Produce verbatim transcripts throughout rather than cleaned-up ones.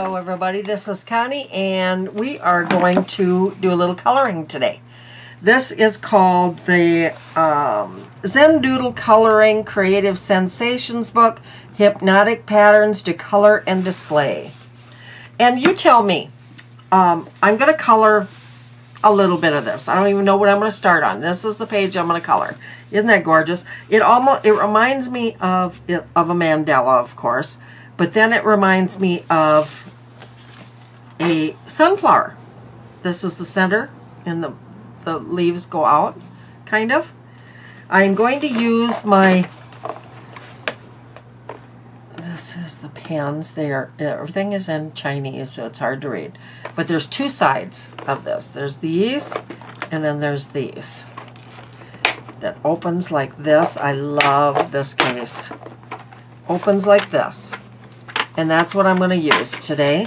Hello everybody, this is Connie and we are going to do a little coloring today. This is called the um, Zendoodle Coloring Creative Sensations book, Hypnotic Patterns to Color and Display. And you tell me, um, I'm going to color a little bit of this. I don't even know what I'm going to start on. This is the page I'm going to color. Isn't that gorgeous? It almost it reminds me of, of a mandala, of course. But then it reminds me of a sunflower. This is the center, and the, the leaves go out, kind of. I'm going to use my, this is the pens. They are, everything is in Chinese, so it's hard to read. But there's two sides of this. There's these, and then there's these. That opens like this. I love this case. Opens like this. And that's what I'm going to use today.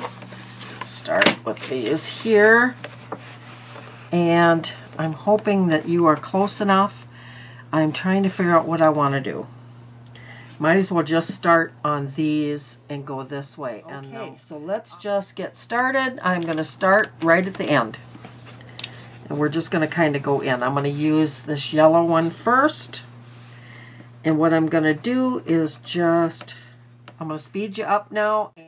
Start with these here. And I'm hoping that you are close enough. I'm trying to figure out what I want to do. Might as well just start on these and go this way. Okay, and, um, so let's just get started. I'm going to start right at the end. And we're just going to kind of go in. I'm going to use this yellow one first. And what I'm going to do is just... I'm going to speed you up now. And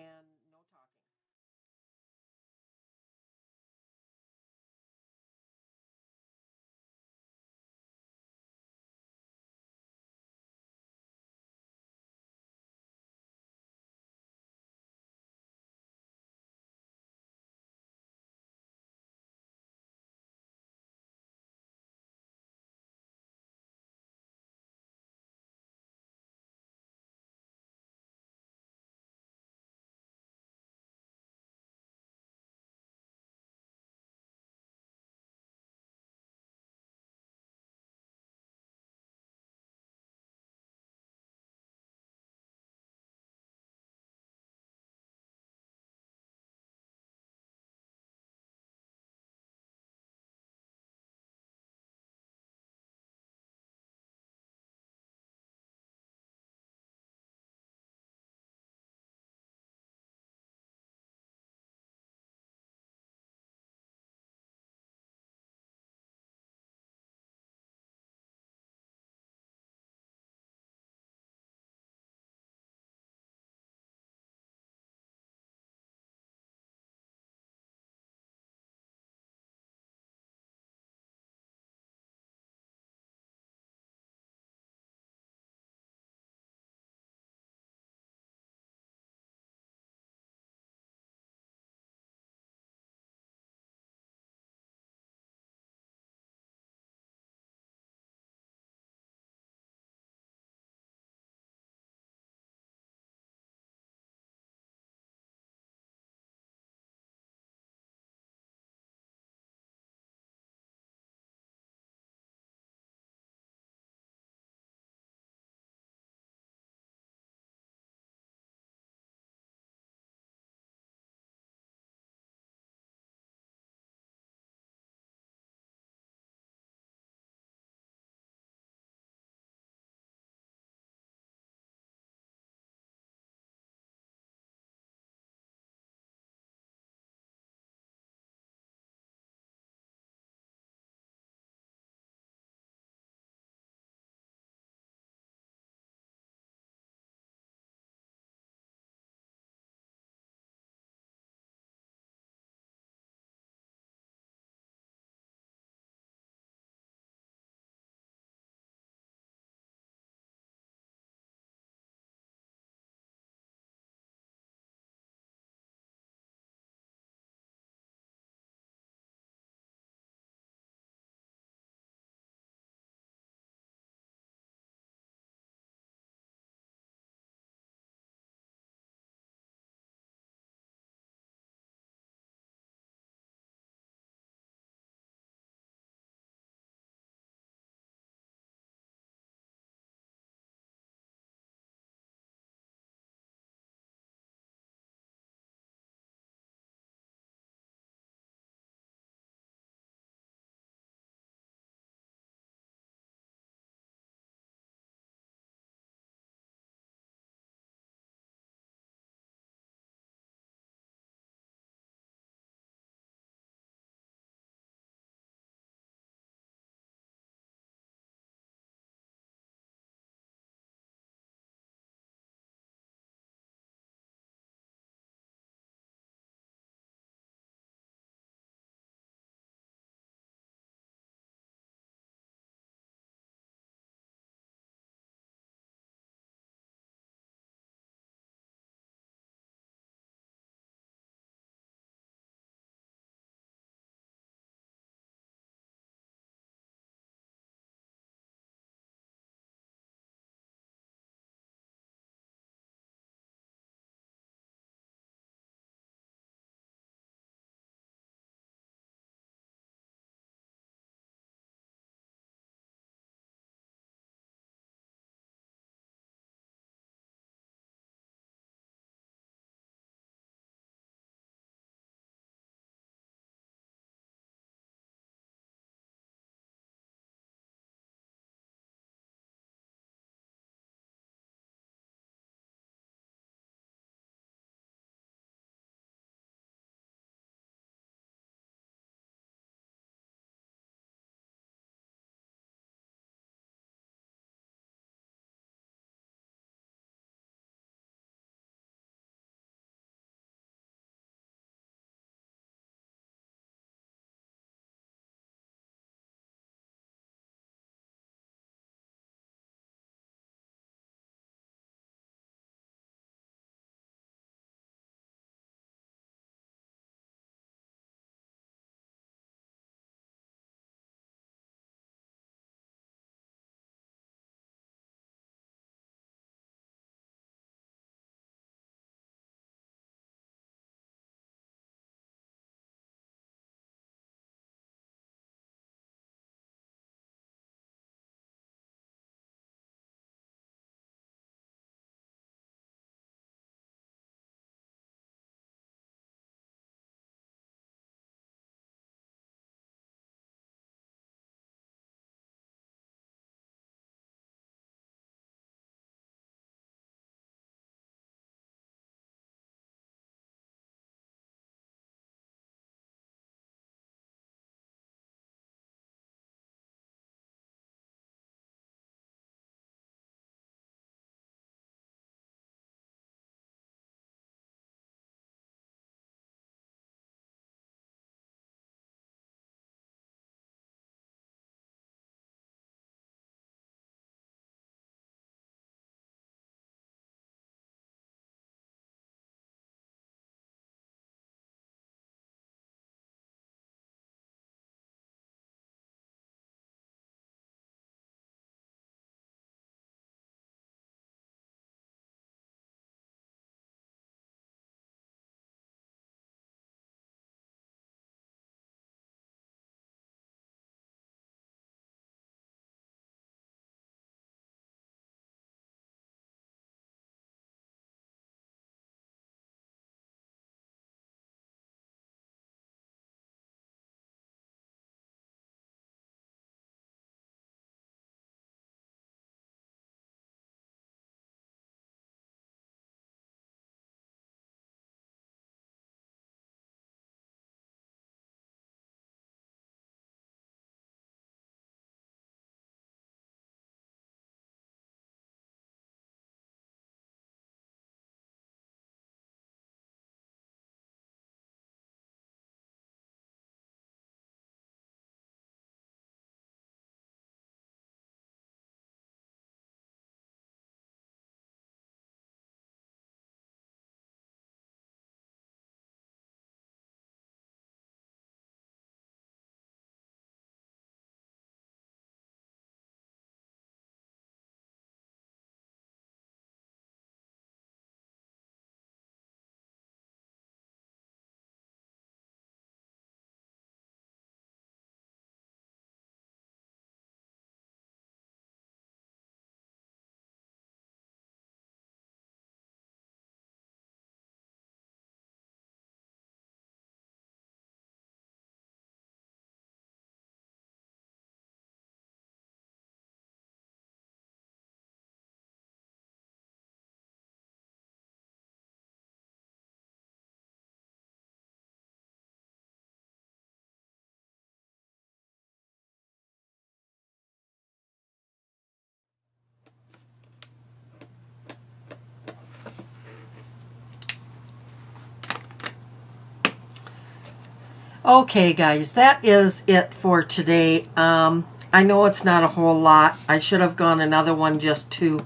Okay guys, that is it for today. Um, I know it's not a whole lot. I should have gone another one just to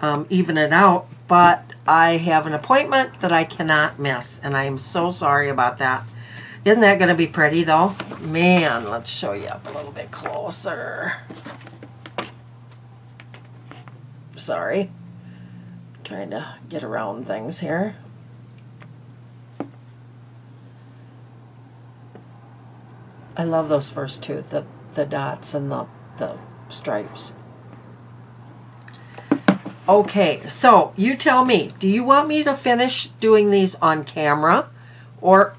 um, even it out, but I have an appointment that I cannot miss, and I am so sorry about that. Isn't that going to be pretty though? Man, let's show you up a little bit closer. Sorry. I'm trying to get around things here. I love those first two, the, the dots and the, the stripes. Okay, so you tell me, do you want me to finish doing these on camera or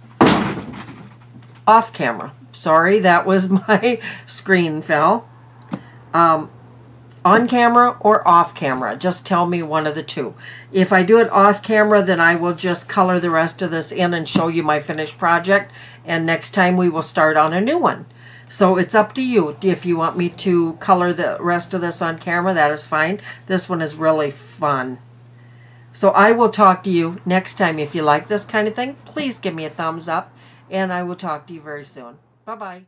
off camera? Sorry, that was my screen fell. Um, on camera or off camera? Just tell me one of the two. If I do it off camera, then I will just color the rest of this in and show you my finished project. And next time we will start on a new one. So it's up to you. If you want me to color the rest of this on camera, that is fine. This one is really fun. So I will talk to you next time. If you like this kind of thing, please give me a thumbs up, and I will talk to you very soon. Bye-bye.